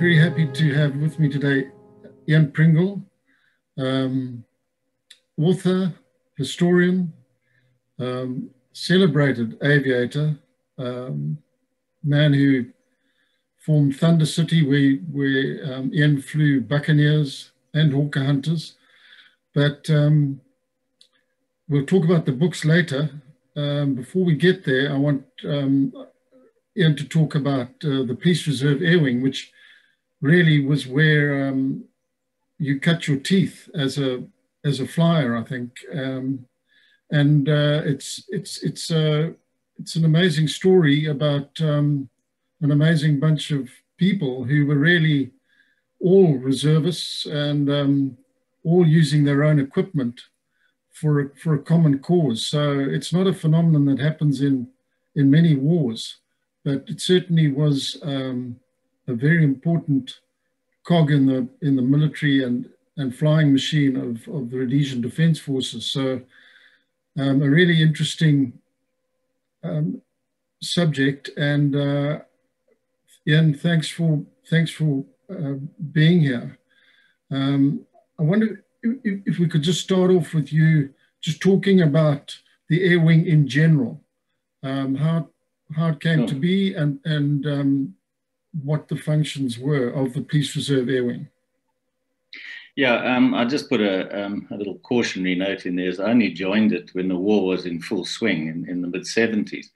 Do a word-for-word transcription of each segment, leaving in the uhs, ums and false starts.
very happy to have with me today Ian Pringle, um, author, historian, um, celebrated aviator, um, man who formed Thunder City, where, where um, Ian flew buccaneers and hawker hunters. But um, we'll talk about the books later. Um, before we get there, I want um, Ian to talk about uh, the Police Reserve Air Wing, which really was where um, you cut your teeth as a as a flyer, I think. Um, and uh, it's it's it's uh, it's an amazing story about um, an amazing bunch of people who were really all reservists and um, all using their own equipment for a, for a common cause. So it's not a phenomenon that happens in in many wars, but it certainly was um, a very important cog in the in the military and and flying machine of of the Rhodesian Defence Forces. So um, a really interesting um, subject. And uh, Ian, thanks for thanks for uh, being here. Um, I wonder if we could just start off with you just talking about the Air Wing in general, um, how how it came sure. to be, and and um, what the functions were of the Police Reserve Air Wing. Yeah, um, I just put a, um, a little cautionary note in there, as I only joined it when the war was in full swing in, in the mid seventies.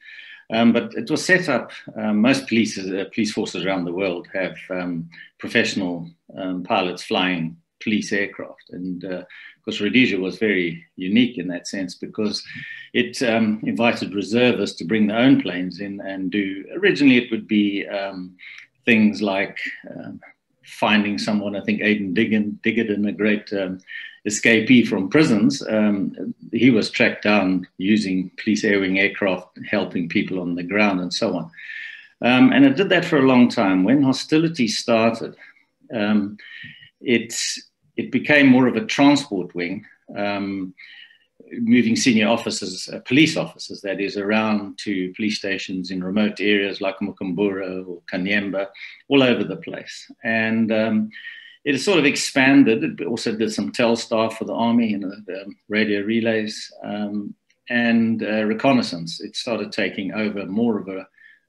Um, but it was set up, um, most police, uh, police forces around the world have um, professional um, pilots flying police aircraft, and uh, of course Rhodesia was very unique in that sense, because it um, invited reservists to bring their own planes in and do, originally it would be um, things like um, finding someone, I think Aidan Diggin, Diggin, a great um, escapee from prisons, um, he was tracked down using police air wing aircraft, helping people on the ground and so on. Um, and it did that for a long time. When hostilities started, um, it, it became more of a transport wing, um, moving senior officers, uh, police officers, that is, around to police stations in remote areas like Mukumbura or Kanyemba, all over the place. And um, it sort of expanded. It also did some Telstar for the army, you know, the radio relays, um, and uh, reconnaissance. It started taking over more of a,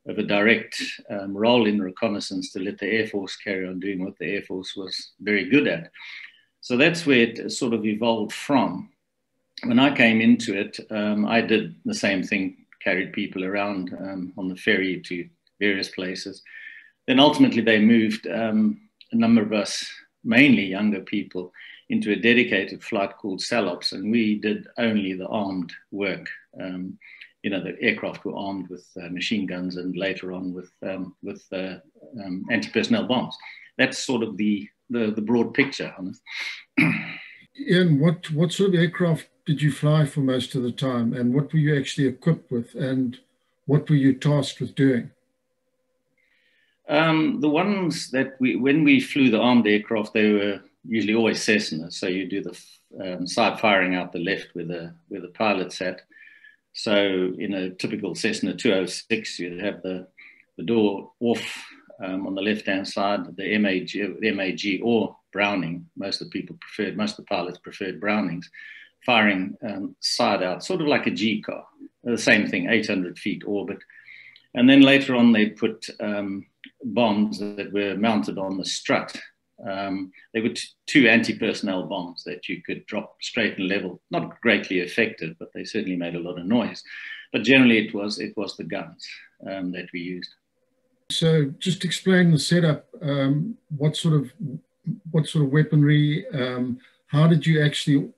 of a direct um, role in reconnaissance to let the Air Force carry on doing what the Air Force was very good at. So that's where it sort of evolved from. When I came into it, um, I did the same thing, carried people around um, on the ferry to various places. Then ultimately they moved um, a number of us, mainly younger people, into a dedicated flight called Salops, and we did only the armed work. Um, you know, the aircraft were armed with uh, machine guns, and later on with um, with uh, um, anti-personnel bombs. That's sort of the the, the broad picture. Ian, what what sort of aircraft did you fly for most of the time, and what were you actually equipped with, and what were you tasked with doing? Um, the ones that we, when we flew the armed aircraft, they were usually always Cessna. So you do the um, side firing out the left with a with a pilot sat. So in a typical Cessna two oh six, you'd have the the door off um, on the left hand side, the M A G, M A G or Browning. Most of the people preferred, most of the pilots preferred Brownings, firing um, side out, sort of like a G car. The same thing, eight hundred feet orbit. And then later on, they put um, bombs that were mounted on the strut. Um, they were two anti-personnel bombs that you could drop straight and level. Not greatly effective, but they certainly made a lot of noise. But generally, it was it was the guns um, that we used. So, just explain the setup. Um, what sort of what sort of weaponry? Um, how did you actually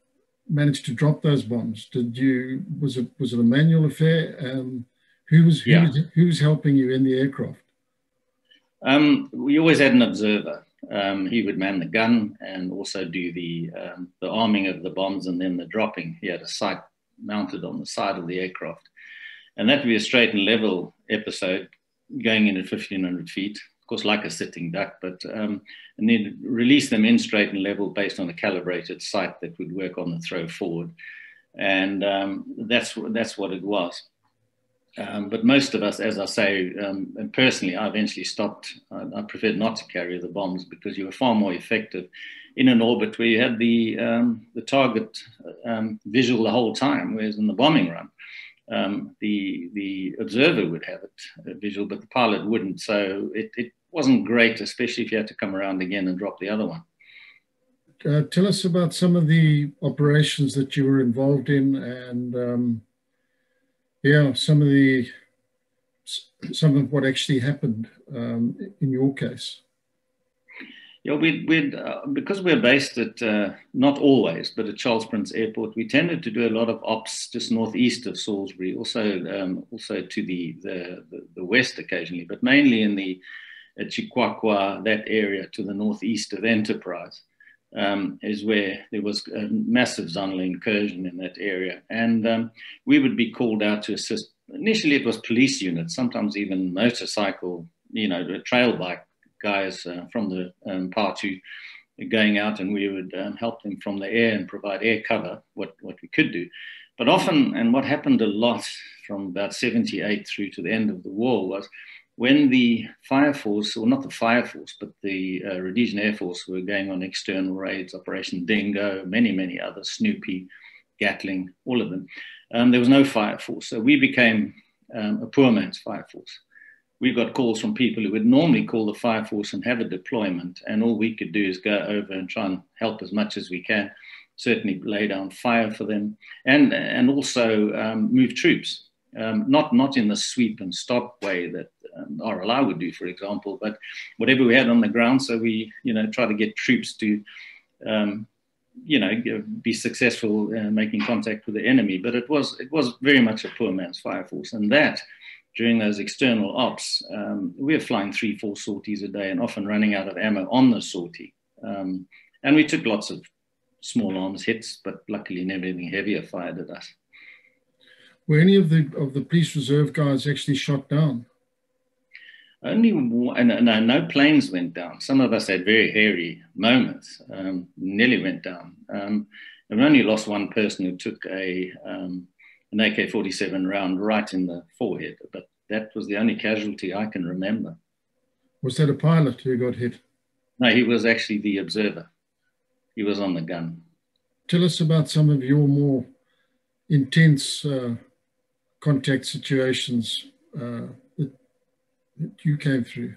manage to drop those bombs? Did you was it was it a manual affair? Um, who was who, yeah. was who was helping you in the aircraft? Um, we always had an observer. Um, he would man the gun and also do the, um, the arming of the bombs and then the dropping. He had a sight mounted on the side of the aircraft. And that would be a straight and level episode going in at fifteen hundred feet, of course, like a sitting duck, but um, and then release them in straight and level based on a calibrated sight that would work on the throw forward. And um, that's, that's what it was. Um, but most of us, as I say, um, and personally, I eventually stopped. I, I preferred not to carry the bombs because you were far more effective in an orbit where you had the, um, the target um, visual the whole time, whereas in the bombing run, um, the, the observer would have it uh, visual, but the pilot wouldn't. So it, it wasn't great, especially if you had to come around again and drop the other one. Uh, tell us about some of the operations that you were involved in and... Um... Yeah, some of the, some of what actually happened um, in your case. Yeah, we'd, we'd, uh, because we're based at, uh, not always, but at Charles Prince Airport, we tended to do a lot of ops just northeast of Salisbury, also um, also to the, the, the, the west occasionally, but mainly in the uh, Chikwakwa, that area to the northeast of Enterprise. Um, is where there was a massive Zanla incursion in that area. And um, we would be called out to assist. Initially, it was police units, sometimes even motorcycle, you know, trail bike guys uh, from the um, party going out, and we would um, help them from the air and provide air cover, what, what we could do. But often, and what happened a lot from about seventy-eight through to the end of the war was, when the Fire Force, or not the Fire Force, but the uh, Rhodesian Air Force were going on external raids, Operation Dingo, many, many others, Snoopy, Gatling, all of them, um, there was no Fire Force. So we became um, a poor man's Fire Force. We got calls from people who would normally call the Fire Force and have a deployment, and all we could do is go over and try and help as much as we can, certainly lay down fire for them, and, and also um, move troops. Um, not, not in the sweep and stop way that um, R L I would do, for example, but whatever we had on the ground. So we, you know, try to get troops to, um, you know, be successful in making contact with the enemy. But it was, it was very much a poor man's Fire Force. And that, during those external ops, um, we were flying three, four sorties a day and often running out of ammo on the sortie. Um, and we took lots of small arms hits, but luckily never anything heavier fired at us. Were any of the of the police reserve guys actually shot down? Only one, no, no planes went down. Some of us had very hairy moments. Um, nearly went down. Um, and we only lost one person who took a um, an A K forty-seven round right in the forehead. But that was the only casualty I can remember. Was that a pilot who got hit? No, he was actually the observer. He was on the gun. Tell us about some of your more intense Uh... contact situations uh, that, that you came through?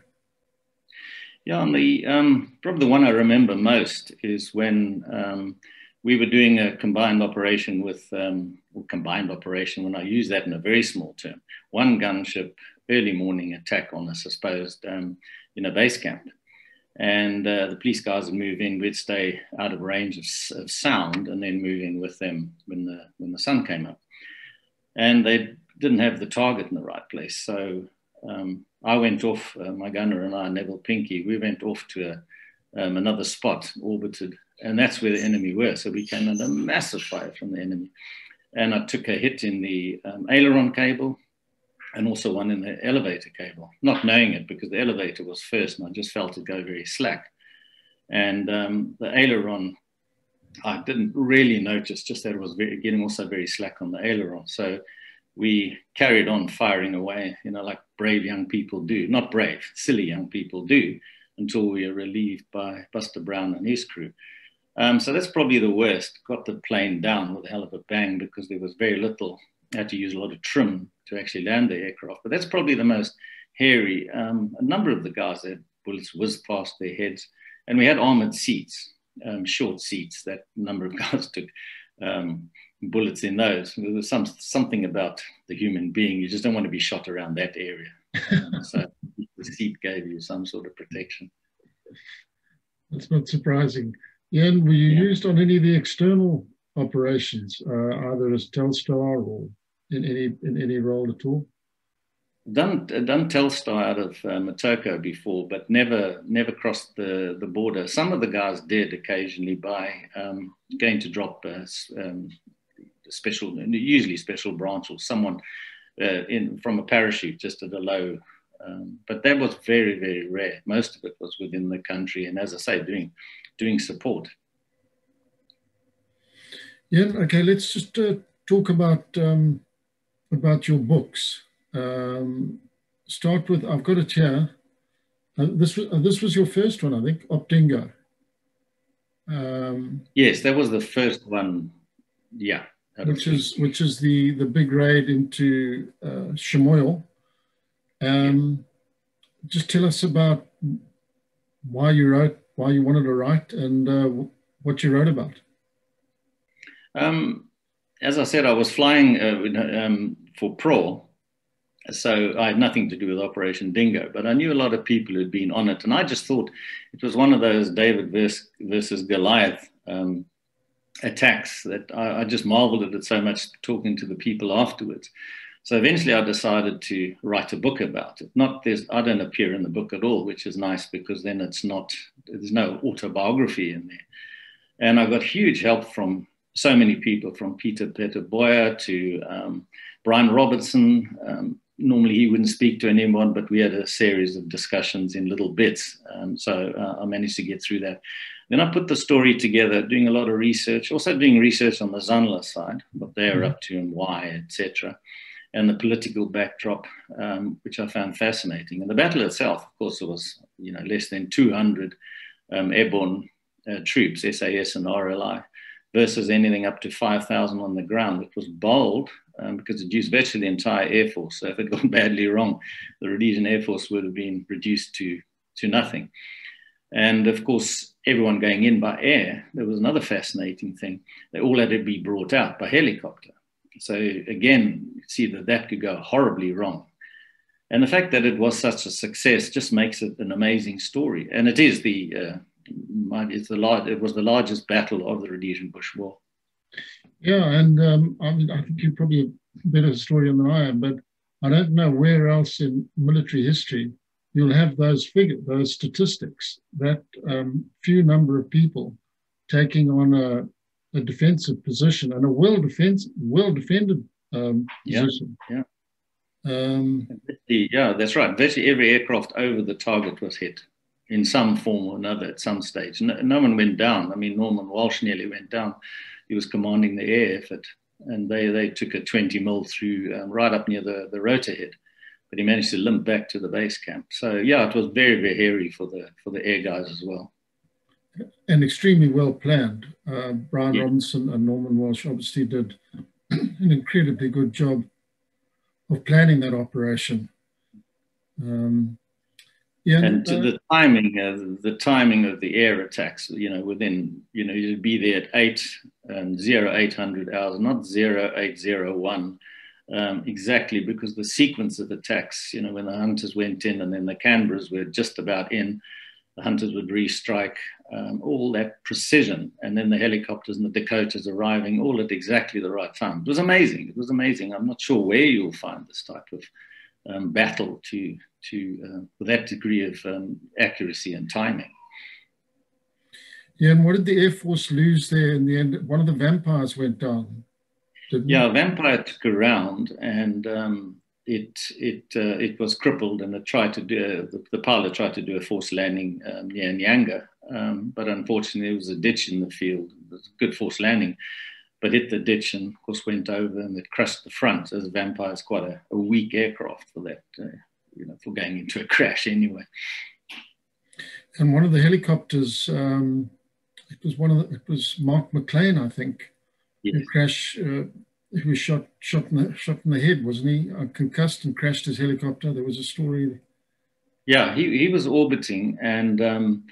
Yeah, and the, um, probably the one I remember most is when um, we were doing a combined operation with, um, well, combined operation, when I use that in a very small term, one gunship early morning attack on a supposed, um, you know, base camp. And uh, the police guys would move in, we'd stay out of range of, of sound and then move in with them when the, when the sun came up. And they didn't have the target in the right place. So um, I went off, uh, my gunner and I, Neville Pinky, we went off to a, um, another spot, orbited, and that's where the enemy were. So we came under massive fire from the enemy. And I took a hit in the um, aileron cable and also one in the elevator cable, not knowing it because the elevator was first and I just felt it go very slack. And um, the aileron, I didn't really notice, just that it was very, getting also very slack on the aileron. So we carried on firing away, you know, like brave young people do. Not brave, silly young people do, until we are relieved by Buster Brown and his crew. Um, so that's probably the worst. Got the plane down with a hell of a bang because there was very little. I had to use a lot of trim to actually land the aircraft. But that's probably the most hairy. Um, a number of the guys had bullets whizzed past their heads. And we had armored seats. Um, short seats that number of guys took um, bullets in those. There was some, something about the human being, you just don't want to be shot around that area. Um, so the seat gave you some sort of protection. That's not surprising. Ian, were you yeah. used on any of the external operations, uh, either as Telstar or in any, in any role at all? Done, done Telstar out of uh, Motoko before, but never never crossed the, the border. Some of the guys did occasionally by um, going to drop a, um, a special, usually special branch or someone uh, in from a parachute just at a low. Um, but that was very, very rare. Most of it was within the country. And as I say, doing, doing support. Yeah, okay, let's just uh, talk about, um, about your books. Um, start with, I've got it here. Uh, this, uh, this was your first one, I think, Optingo. Um, yes, that was the first one, yeah. Which is, which is the, the big raid into uh, Chimoio. Um, yeah. Just tell us about why you wrote, why you wanted to write, and uh, what you wrote about. Um, as I said, I was flying uh, um, for P R O, so I had nothing to do with Operation Dingo, but I knew a lot of people who'd been on it, and I just thought it was one of those David versus, versus Goliath um, attacks that I, I just marveled at it so much talking to the people afterwards. So eventually I decided to write a book about it. Not there's, I don't appear in the book at all, which is nice because then it's not, there's no autobiography in there. And I got huge help from so many people, from Peter Peter Boyer to um, Brian Robertson. Um, normally he wouldn't speak to anyone, but we had a series of discussions in little bits. Um, so uh, I managed to get through that. Then I put the story together, doing a lot of research, also doing research on the Zanla side, what they're mm-hmm. up to and why, et cetera, and the political backdrop, um, which I found fascinating. And the battle itself, of course, it was, you know, less than two hundred um, airborne uh, troops, S A S and R L I, versus anything up to five thousand on the ground, which was bold um, because it used virtually the entire Air Force. So if it got badly wrong, the Rhodesian Air Force would have been reduced to, to nothing. And of course, everyone going in by air, there was another fascinating thing. They all had to be brought out by helicopter. So again, you see that that could go horribly wrong. And the fact that it was such a success just makes it an amazing story. And it is the, uh, it's the large, it was the largest battle of the Rhodesian Bush War. Yeah, and um, I mean, I think you're probably a better historian than I am, but I don't know where else in military history you'll have those figures, those statistics, that um, few number of people taking on a, a defensive position and a well defense, well defended um, position. Yeah, yeah. Um, yeah, that's right. Virtually every aircraft over the target was hit in some form or another at some stage. No, no one went down. I mean, Norman Walsh nearly went down. He was commanding the air effort, and they, they took a twenty mil through um, right up near the, the rotor head, but he managed to limp back to the base camp. So yeah, it was very, very hairy for the, for the air guys as well. And extremely well planned. Uh, Brian yeah. Robinson and Norman Walsh obviously did an incredibly good job of planning that operation. Um, Yeah, and uh, the timing, uh, the timing of the air attacks, you know, within, you know, you'd be there at eight um, zero eight hundred hours, not zero eight zero one, um, exactly, because the sequence of attacks, you know, when the Hunters went in and then the Canberras were just about in, the Hunters would restrike, um, all that precision, and then the helicopters and the Dakotas arriving all at exactly the right time. It was amazing. It was amazing. I'm not sure where you'll find this type of Um, battle to to uh, with that degree of um, accuracy and timing. Yeah, and what did the Air Force lose there in the end? One of the Vampires went down, didn't yeah, it? Vampire took a round, and um, it it uh, it was crippled, and it tried to do uh, the, the pilot tried to do a forced landing um, near Nyanga, um, but unfortunately there was a ditch in the field. It was a good forced landing, but hit the ditch and, of course, went over, and it crushed the front, as Vampire is quite a, a weak aircraft for that, uh, you know, for going into a crash anyway. And one of the helicopters, um, it was one of the, it was Mark McLean, I think, yes. who crashed. Uh, he was shot shot in the shot in the head, wasn't he? Uh, concussed and crashed his helicopter. There was a story. Yeah, he he was orbiting and. Um,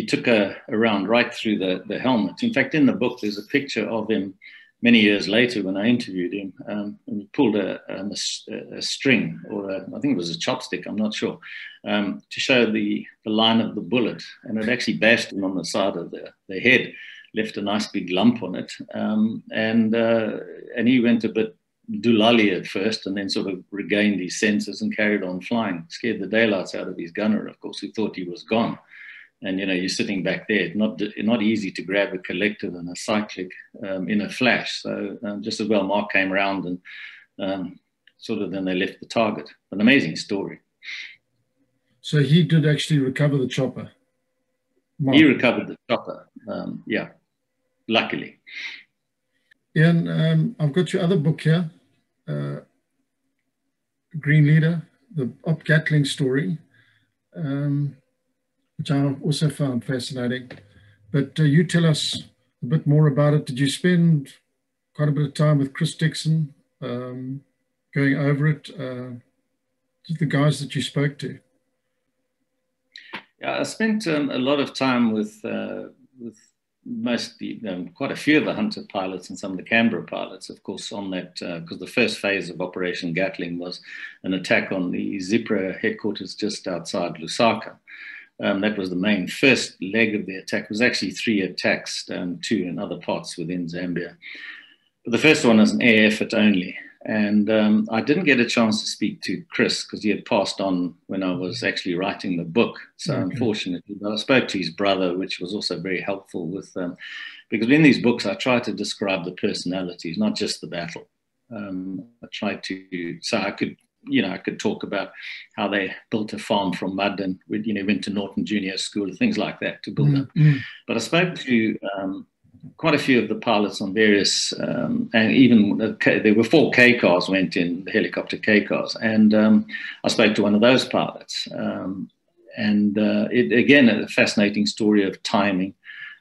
He took a, a round right through the, the helmet. In fact, in the book, there's a picture of him many years later when I interviewed him. Um, and he pulled a, a, a string, or a, I think it was a chopstick, I'm not sure, um, to show the, the line of the bullet. And it actually bashed him on the side of the, the head, left a nice big lump on it. Um, and, uh, and he went a bit doolally at first, and then sort of regained his senses and carried on flying. Scared the daylights out of his gunner, of course, who thought he was gone. And, you know, you're sitting back there, not not easy to grab a collective and a cyclic um, in a flash. So um, just as well, Mark came around and um, sort of then they left the target. An amazing story. So he did actually recover the chopper? Mark. He recovered the chopper, um, yeah, luckily. Ian, um, I've got your other book here, uh, Green Leader, the Op Gatling story, um, which I also found fascinating. But uh, you tell us a bit more about it. Did you spend quite a bit of time with Chris Dixon um, going over it? Uh, the guys that you spoke to? Yeah, I spent um, a lot of time with, uh, with mostly um, quite a few of the Hunter pilots and some of the Canberra pilots, of course, on that, because uh, the first phase of Operation Gatling was an attack on the Zipra headquarters just outside Lusaka. Um, that was the main first leg of the attack. It was actually three attacks, um, two in other parts within Zambia. But the first one was an air effort only. And um, I didn't get a chance to speak to Chris because he had passed on when I was actually writing the book. So okay. Unfortunately, but I spoke to his brother, which was also very helpful with um, because in these books, I try to describe the personalities, not just the battle. Um, I tried to, so I could, you know, I could talk about how they built a farm from mud and, you know, went to Norton Junior School and things like that to build mm-hmm. up. But I spoke to, um, quite a few of the pilots on various, um, and even uh, K, there were four K cars went in, the helicopter K cars, and um, I spoke to one of those pilots. Um, and uh, it, again, a fascinating story of timing,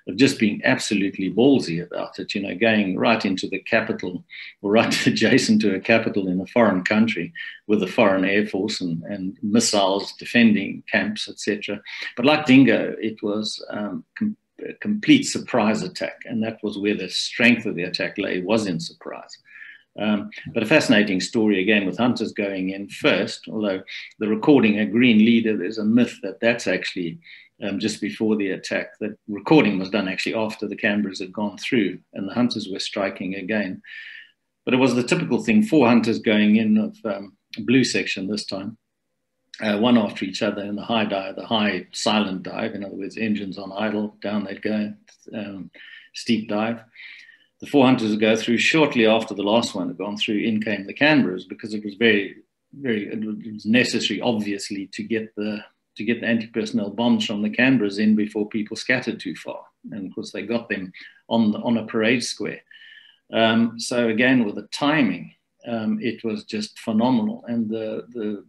of just being absolutely ballsy about it, you know, going right into the capital or right adjacent to a capital in a foreign country with a foreign air force and, and missiles defending camps, et cetera. But like Dingo, it was um, completely a complete surprise attack, and that was where the strength of the attack lay, was in surprise. Um, but a fascinating story again with Hunters going in first, although the recording a Green Leader, there's a myth that that's actually um, just before the attack. That recording was done actually after the Canberras had gone through and the Hunters were striking again. But it was the typical thing, four Hunters going in of um, blue section this time. Uh, one after each other in the high dive, the high silent dive, in other words, engines on idle, down they'd go, um, steep dive. The four Hunters would go through. Shortly after the last one had gone through, in came the Canberras, because it was very, very, it was necessary, obviously, to get the, to get the anti-personnel bombs from the Canberras in before people scattered too far. And of course, they got them on, the, on a parade square. Um, so again, with the timing, um, it was just phenomenal. And the, the,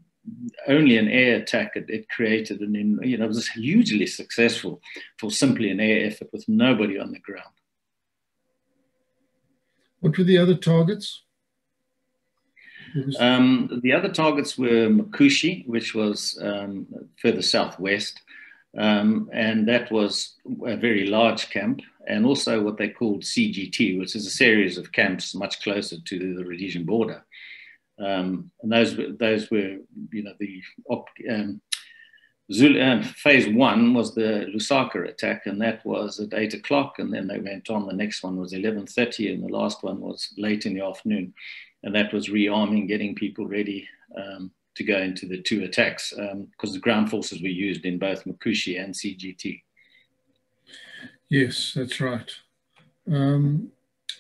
only an air attack it, it created, and in, you know, it was hugely successful for simply an air effort with nobody on the ground. What were the other targets? Um, the other targets were Makushi, which was um, further southwest, um, and that was a very large camp, and also what they called C G T, which is a series of camps much closer to the Rhodesian border. Um, and those were, those were, you know, the op, um, Zulu, um, phase one was the Lusaka attack, and that was at eight o'clock, and then they went on. The next one was eleven thirty, and the last one was late in the afternoon, and that was rearming, getting people ready um, to go into the two attacks, because um, the ground forces were used in both Makushi and C G T. Yes, that's right. Um,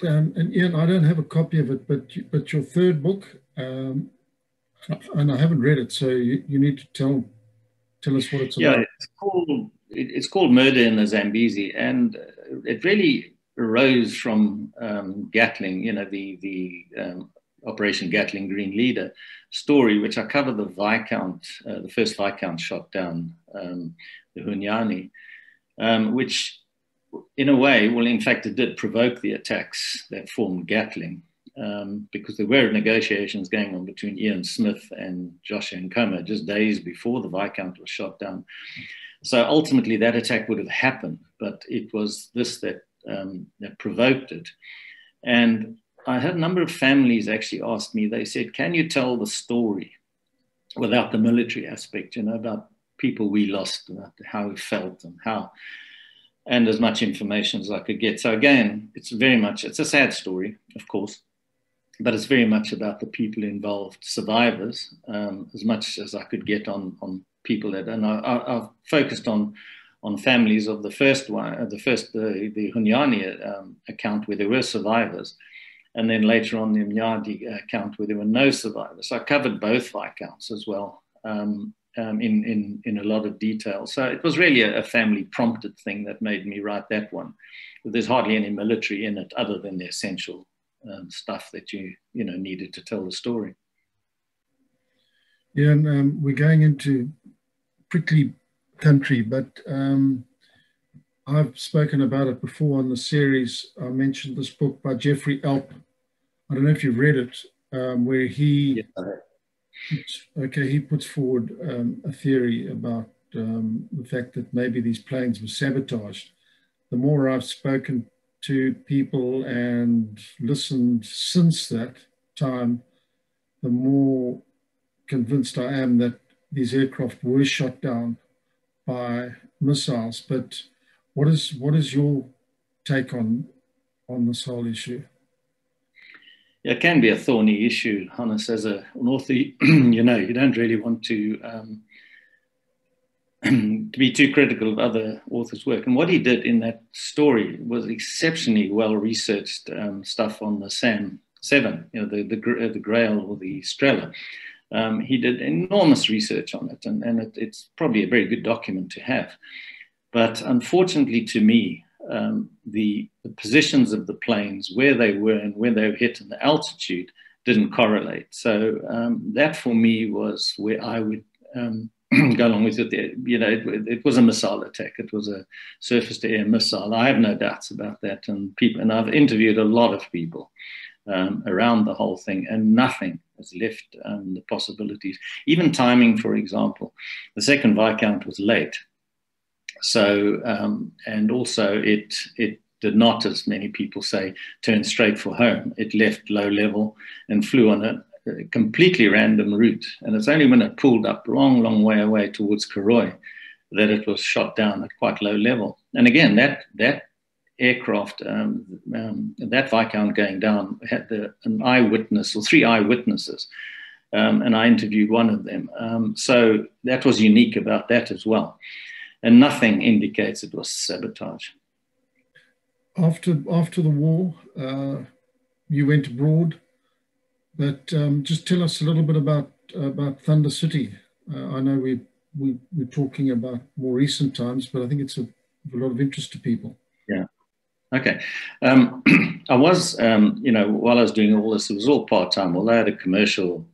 um, and Ian, I don't have a copy of it, but but your third book. Um, and I haven't read it, so you, you need to tell tell us what it's about. Yeah, it's called, it's called Murder in the Zambezi, and it really arose from um, Gatling, you know, the, the um, Operation Gatling Green Leader story, which I covered the Viscount, uh, the first Viscount shot down, um, the Hunyani, um, which in a way, well, in fact, it did provoke the attacks that formed Gatling. Um, because there were negotiations going on between Ian Smith and Joshua Nkoma just days before the Viscount was shot down. So ultimately that attack would have happened, but it was this that, um, that provoked it. And I had a number of families actually asked me, they said, can you tell the story without the military aspect, you know, about people we lost, about how we felt and how, and as much information as I could get. So again, it's very much, it's a sad story, of course, but it's very much about the people involved, survivors, um, as much as I could get on, on people that, and I, I, I focused on on families of the first one, the first, the, the Hunyani um, account where there were survivors, and then later on the Mnyadi account where there were no survivors. So I covered both accounts as well um, um, in, in, in a lot of detail. So it was really a, a family prompted thing that made me write that one. But there's hardly any military in it other than the essential Um, stuff that you you know needed to tell the story. Yeah, and um, we're going into prickly country, but um, I've spoken about it before on the series. I mentioned this book by Jeffrey Alp. I don't know if you've read it, um, where he, yes, okay, he puts forward um, a theory about um, the fact that maybe these planes were sabotaged. The more I've spoken to people and listened since that time, the more convinced I am that these aircraft were shot down by missiles. But what is what is your take on on this whole issue? Yeah, it can be a thorny issue, Hannes. As a, an author, you know, you don't really want to um, to be too critical of other authors' work. And what he did in that story was exceptionally well-researched um, stuff on the SAM seven, you know, the, the, the Grail or the Strela. Um, he did enormous research on it, and, and it, it's probably a very good document to have. But unfortunately to me, um, the, the positions of the planes, where they were and where they were hit, and the altitude didn't correlate. So um, that for me was where I would um, go along with it. You know, it, it was a missile attack. It was a surface-to-air missile. I have no doubts about that. And people, and I've interviewed a lot of people um, around the whole thing, and nothing has left um, the possibilities. Even timing, for example, the second Viscount was late. So, um, and also it, it did not, as many people say, turn straight for home. It left low level and flew on a, a completely random route. And it's only when it pulled up long, long way away towards Karoi that it was shot down at quite low level. And again, that, that aircraft, um, um, that Viscount going down, had the, an eyewitness or three eyewitnesses, um, and I interviewed one of them. Um, so that was unique about that as well. And nothing indicates it was sabotage. After, after the war, uh, you went abroad, but um, just tell us a little bit about, about Thunder City. Uh, I know we, we, we're talking about more recent times, but I think it's of a lot of interest to people. Yeah. Okay. Um, I was, um, you know, while I was doing all this, it was all part-time. Although I had a commercial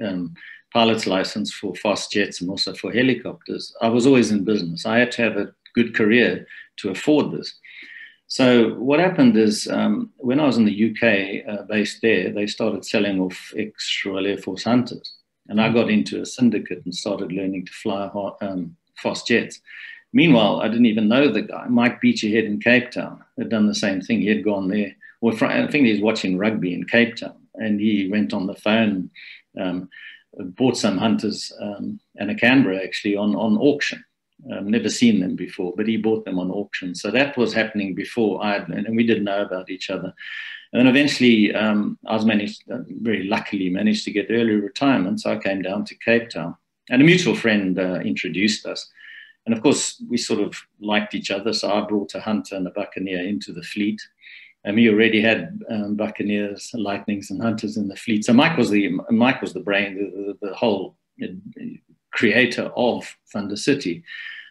um, pilot's license for fast jets and also for helicopters, I was always in business. I had to have a good career to afford this. So what happened is um, when I was in the U K uh, based there, they started selling off ex-Royal Air Force Hunters. And I got into a syndicate and started learning to fly um, fast jets. Meanwhile, I didn't even know the guy. Mike Beecherhead in Cape Town had done the same thing. He had gone there. Well, I think he was watching rugby in Cape Town, and he went on the phone, um, bought some Hunters um, and a Canberra actually on, on auction. I've never seen them before, but he bought them on auction. So that was happening before I had, and we didn't know about each other. And then eventually um, I was managed, very luckily managed to get early retirement. So I came down to Cape Town, and a mutual friend uh, introduced us. And of course, we sort of liked each other. So I brought a Hunter and a Buccaneer into the fleet. And we already had um, Buccaneers, Lightnings and Hunters in the fleet. So Mike was the, Mike was the brain, the, the, the whole creator of Thunder City.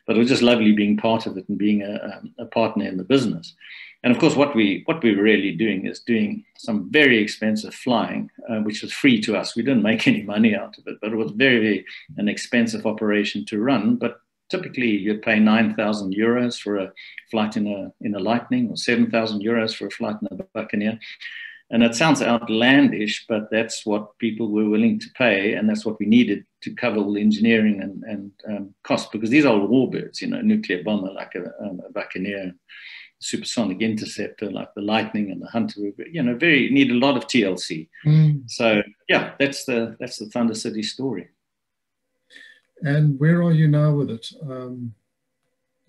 But it was just lovely being part of it and being a, a partner in the business. And of course, what we, what we were really doing is doing some very expensive flying, uh, which was free to us. We didn't make any money out of it, but it was very, very an expensive operation to run. But typically, you'd pay nine thousand euros for a flight in a, in a Lightning, or seven thousand euros for a flight in a Buccaneer. And it sounds outlandish, but that's what people were willing to pay, and that's what we needed to cover all the engineering and, and um, costs, because these are all warbirds, you know, nuclear bomber like a, um, a Buccaneer, supersonic interceptor like the Lightning and the Hunter, you know, very need a lot of T L C. Mm. So, yeah, that's the, that's the Thunder City story. And where are you now with it? Um,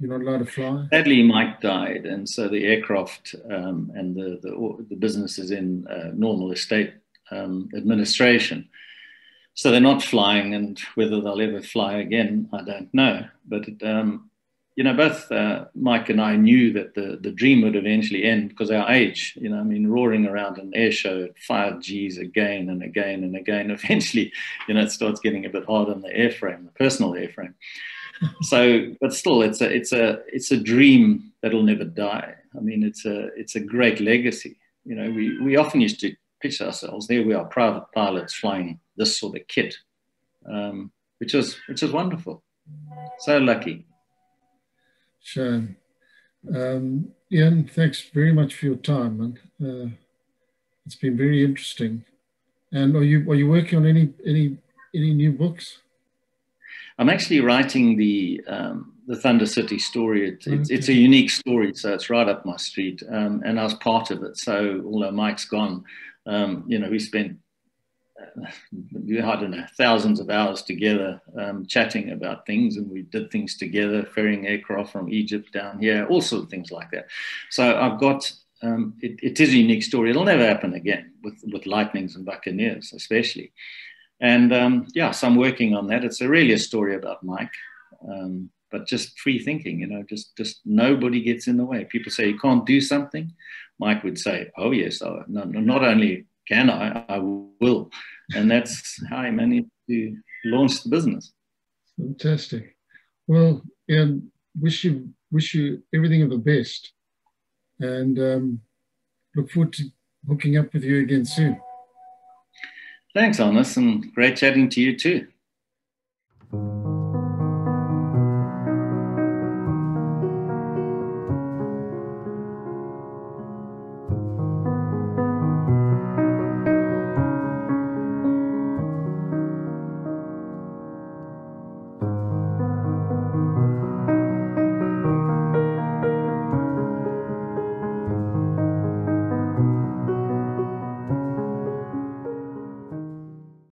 you're not allowed to fly? Sadly, Mike died, and so the aircraft um, and the, the, the business is in uh, normal estate um, administration. So they're not flying, and whether they'll ever fly again, I don't know. But, it, um, you know, both uh, Mike and I knew that the, the dream would eventually end because our age, you know, I mean, roaring around an air show at five Gs again and again and again, eventually, you know, it starts getting a bit hard on the airframe, the personal airframe. So, but still, it's a, it's a, it's a dream that'll never die. I mean, it's a, it's a great legacy. You know, we, we often used to pitch ourselves, there we are, private pilots flying this sort of kit. um, which is which is wonderful. So lucky. Sure. Um, Ian, thanks very much for your time, and uh, it's been very interesting. And are you are you working on any any any new books? I'm actually writing the um, the Thunder City story. It, it's, okay. It's a unique story, so it's right up my street. Um, and I was part of it. So although Mike's gone, um, you know, we spent uh, I don't know thousands of hours together um, chatting about things, and we did things together, ferrying aircraft from Egypt down here, all sorts of things like that. So I've got. Um, it, it is a unique story. It'll never happen again with, with Lightnings and Buccaneers, especially. And um, yeah, so I'm working on that. It's a really a story about Mike, um, but just free thinking, you know, just, just nobody gets in the way. People say you can't do something. Mike would say, oh yes, I, no, not only can I, I will. And that's how I managed to launch the business. Fantastic. Well, Ian, wish you, wish you everything of the best. And um, look forward to hooking up with you again soon. Thanks, Honest, and great chatting to you too.